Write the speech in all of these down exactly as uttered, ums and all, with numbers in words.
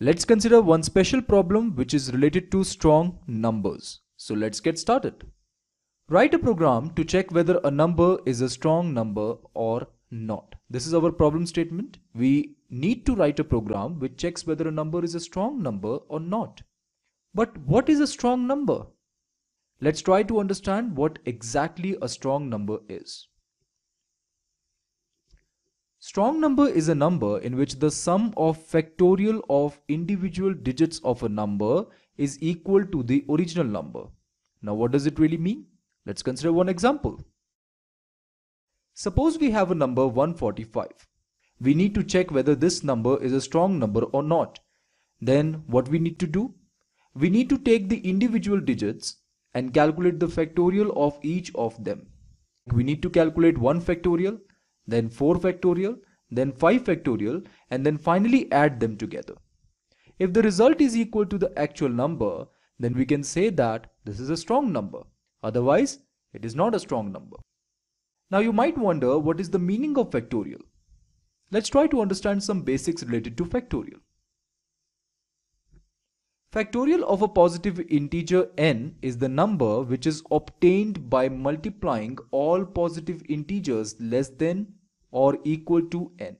Let's consider one special problem which is related to strong numbers. So let's get started. Write a program to check whether a number is a strong number or not. This is our problem statement. We need to write a program which checks whether a number is a strong number or not. But what is a strong number? Let's try to understand what exactly a strong number is. Strong number is a number in which the sum of factorial of individual digits of a number is equal to the original number. Now what does it really mean? Let's consider one example. Suppose we have a number one forty-five. We need to check whether this number is a strong number or not. Then what we need to do? We need to take the individual digits and calculate the factorial of each of them. We need to calculate one factorial. Then four factorial, then five factorial, and then finally add them together. If the result is equal to the actual number, then we can say that this is a strong number. Otherwise, it is not a strong number. Now you might wonder, what is the meaning of factorial? Let's try to understand some basics related to factorial. Factorial of a positive integer n is the number which is obtained by multiplying all positive integers less than or equal to n.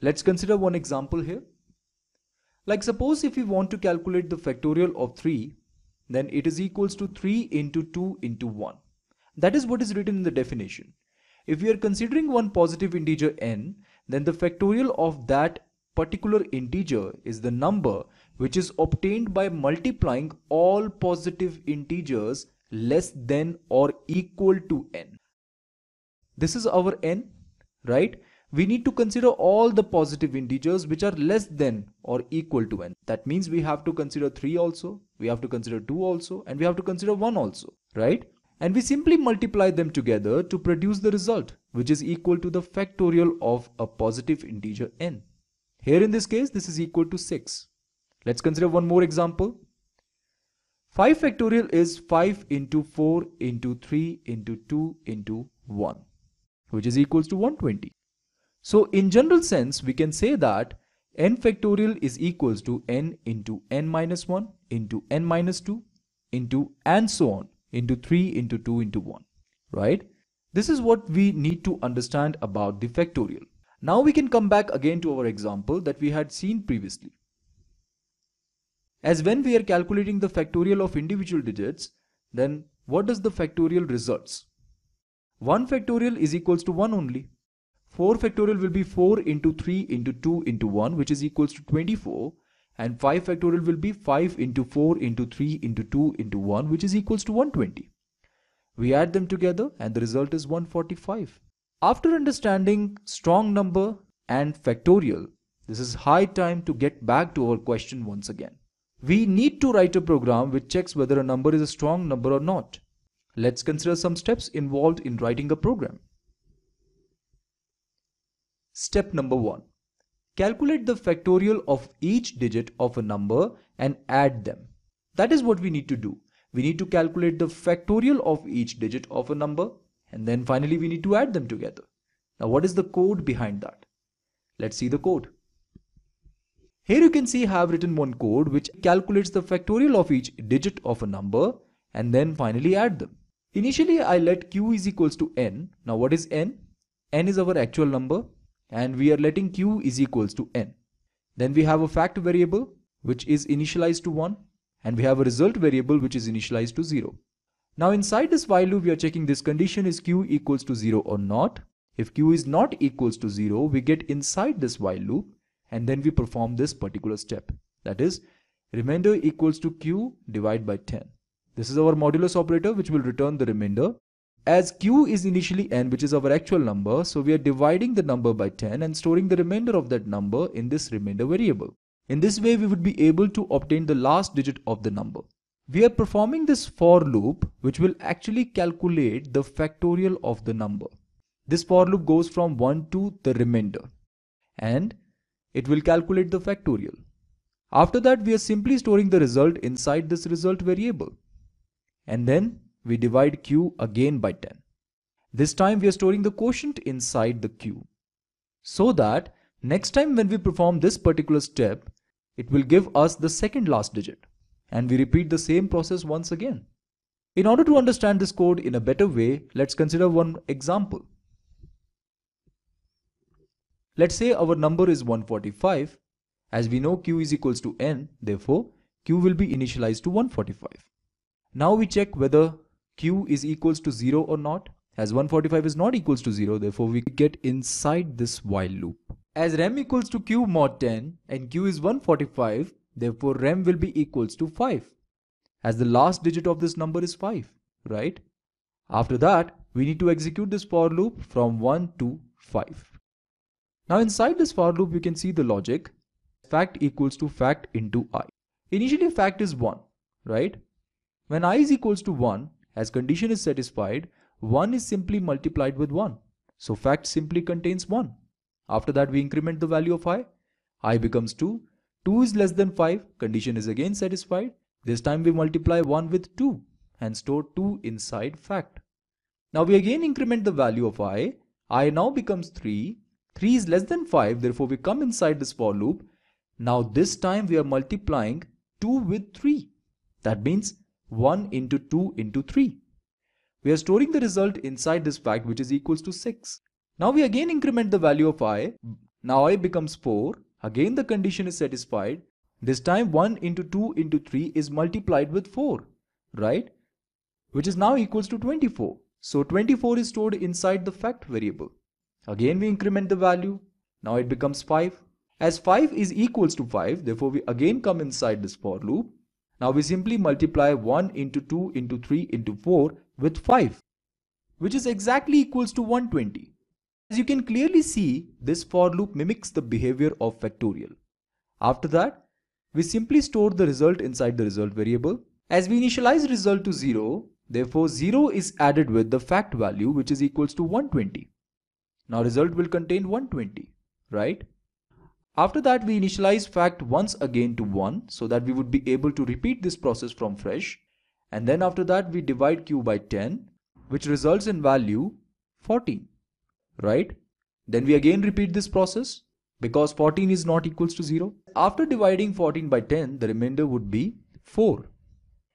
Let's consider one example here. Like suppose if we want to calculate the factorial of three, then it is equals to three into two into one. That is what is written in the definition. If we are considering one positive integer n, then the factorial of that particular integer is the number which is obtained by multiplying all positive integers less than or equal to n. This is our n, right? We need to consider all the positive integers which are less than or equal to n. That means we have to consider three also, we have to consider two also, and we have to consider one also, right? And we simply multiply them together to produce the result, which is equal to the factorial of a positive integer n. Here in this case, this is equal to six. Let's consider one more example. five factorial is five into four into three into two into one, which is equals to one hundred twenty. So in general sense, we can say that n factorial is equals to n into n minus one into n minus two into and so on into three into two into one, right? This is what we need to understand about the factorial. Now we can come back again to our example that we had seen previously. As when we are calculating the factorial of individual digits, then what does the factorial results? one factorial is equals to one only. four factorial will be four into three into two into one, which is equals to twenty-four. And five factorial will be five into four into three into two into one, which is equals to one hundred twenty. We add them together and the result is one hundred forty-five. After understanding strong number and factorial, this is high time to get back to our question once again. We need to write a program which checks whether a number is a strong number or not. Let's consider some steps involved in writing a program. Step number one. Calculate the factorial of each digit of a number and add them. That is what we need to do. We need to calculate the factorial of each digit of a number and then finally we need to add them together. Now what is the code behind that? Let's see the code. Here you can see I have written one code which calculates the factorial of each digit of a number and then finally add them. Initially I let q is equals to n. Now what is n? n is our actual number and we are letting q is equals to n. Then we have a fact variable which is initialized to one and we have a result variable which is initialized to zero. Now inside this while loop we are checking this condition is q equals to zero or not. If q is not equals to zero, we get inside this while loop. And then we perform this particular step, that is remainder equals to q divided by ten. This is our modulus operator which will return the remainder. As q is initially n, which is our actual number, so we are dividing the number by ten and storing the remainder of that number in this remainder variable. In this way we would be able to obtain the last digit of the number. We are performing this for loop which will actually calculate the factorial of the number. This for loop goes from one to the remainder and it will calculate the factorial. After that, we are simply storing the result inside this result variable. And then we divide q again by ten. This time we are storing the quotient inside the q. So that next time when we perform this particular step, it will give us the second last digit, and we repeat the same process once again. In order to understand this code in a better way, let's consider one example. Let's say our number is one forty-five. As we know q is equals to n, therefore q will be initialized to one forty-five. Now we check whether q is equals to zero or not. As one forty-five is not equals to zero, therefore we get inside this while loop. As rem equals to q mod ten and q is one forty-five, therefore rem will be equals to five, as the last digit of this number is five, right? After that, we need to execute this for loop from one to five. Now inside this for loop, you can see the logic. Fact equals to fact into I. Initially fact is one, right? When I is equals to one, as condition is satisfied, one is simply multiplied with one. So fact simply contains one. After that, we increment the value of I. I becomes two. two is less than five. Condition is again satisfied. This time we multiply one with two and store two inside fact. Now we again increment the value of I. I now becomes three. three is less than five, therefore we come inside this for loop. Now this time we are multiplying two with three. That means one into two into three. We are storing the result inside this fact, which is equals to six. Now we again increment the value of I. Now I becomes four. Again the condition is satisfied. This time one into two into three is multiplied with four, right? Which is now equals to twenty-four. So twenty-four is stored inside the fact variable. Again we increment the value. Now it becomes five. As five is equals to five, therefore we again come inside this for loop. Now we simply multiply one into two into three into four with five, which is exactly equals to one twenty. As you can clearly see, this for loop mimics the behavior of factorial. After that, we simply store the result inside the result variable. As we initialize result to zero, therefore zero is added with the fact value, which is equals to one twenty. Now result will contain one twenty, right? After that, we initialize fact once again to one, so that we would be able to repeat this process from fresh. And then after that, we divide q by ten, which results in value fourteen, right? Then we again repeat this process, because fourteen is not equals to zero. After dividing fourteen by ten, the remainder would be four.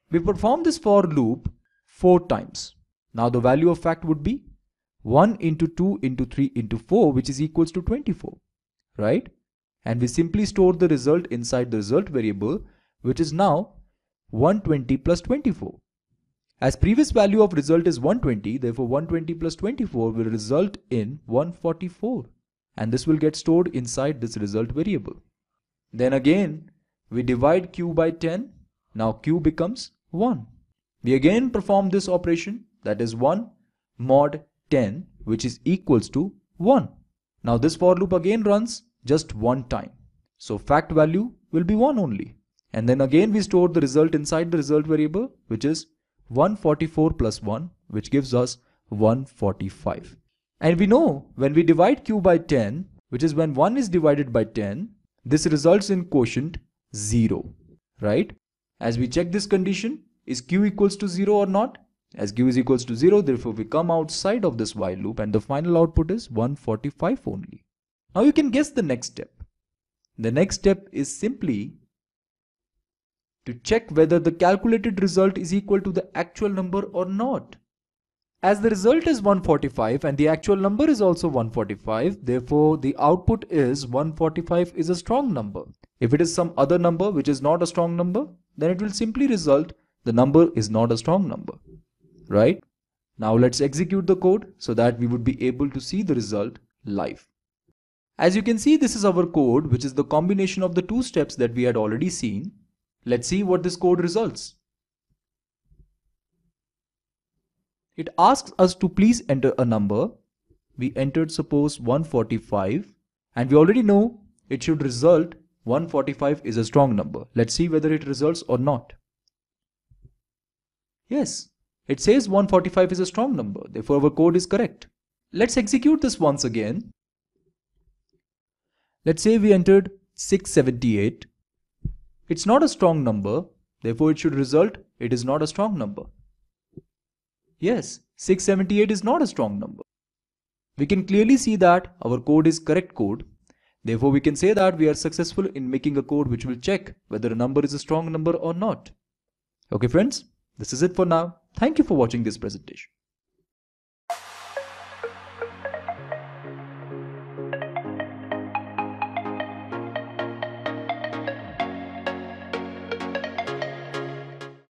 We perform this for loop four times. Now the value of fact would be one into two into three into four, which is equals to twenty-four, right? And we simply store the result inside the result variable, which is now one twenty plus twenty-four. As previous value of result is one twenty, therefore one twenty plus twenty-four will result in one forty-four. And this will get stored inside this result variable. Then again, we divide q by ten. Now q becomes one. We again perform this operation, that is one mod ten, which is equals to one. Now this for loop again runs just one time. So fact value will be one only. And then again we store the result inside the result variable, which is one forty-four plus one, which gives us one forty-five. And we know when we divide q by ten, which is when one is divided by ten, this results in quotient zero, right? As we check this condition, is q equals to zero or not? As q is equals to zero, therefore we come outside of this while loop and the final output is one forty-five only. Now you can guess the next step. The next step is simply to check whether the calculated result is equal to the actual number or not. As the result is one forty-five and the actual number is also one forty-five, therefore the output is one forty-five is a strong number. If it is some other number which is not a strong number, then it will simply result the number is not a strong number, right? Now let's execute the code so that we would be able to see the result live. As you can see, this is our code, which is the combination of the two steps that we had already seen. Let's see what this code results. It asks us to please enter a number. We entered suppose one forty-five, and we already know it should result one forty-five is a strong number. Let's see whether it results or not. Yes, it says one forty-five is a strong number, therefore our code is correct. Let's execute this once again. Let's say we entered six seventy-eight. It's not a strong number, therefore it should result it is not a strong number. Yes, six seventy-eight is not a strong number. We can clearly see that our code is correct code. Therefore, we can say that we are successful in making a code which will check whether a number is a strong number or not. Okay friends, this is it for now. Thank you for watching this presentation.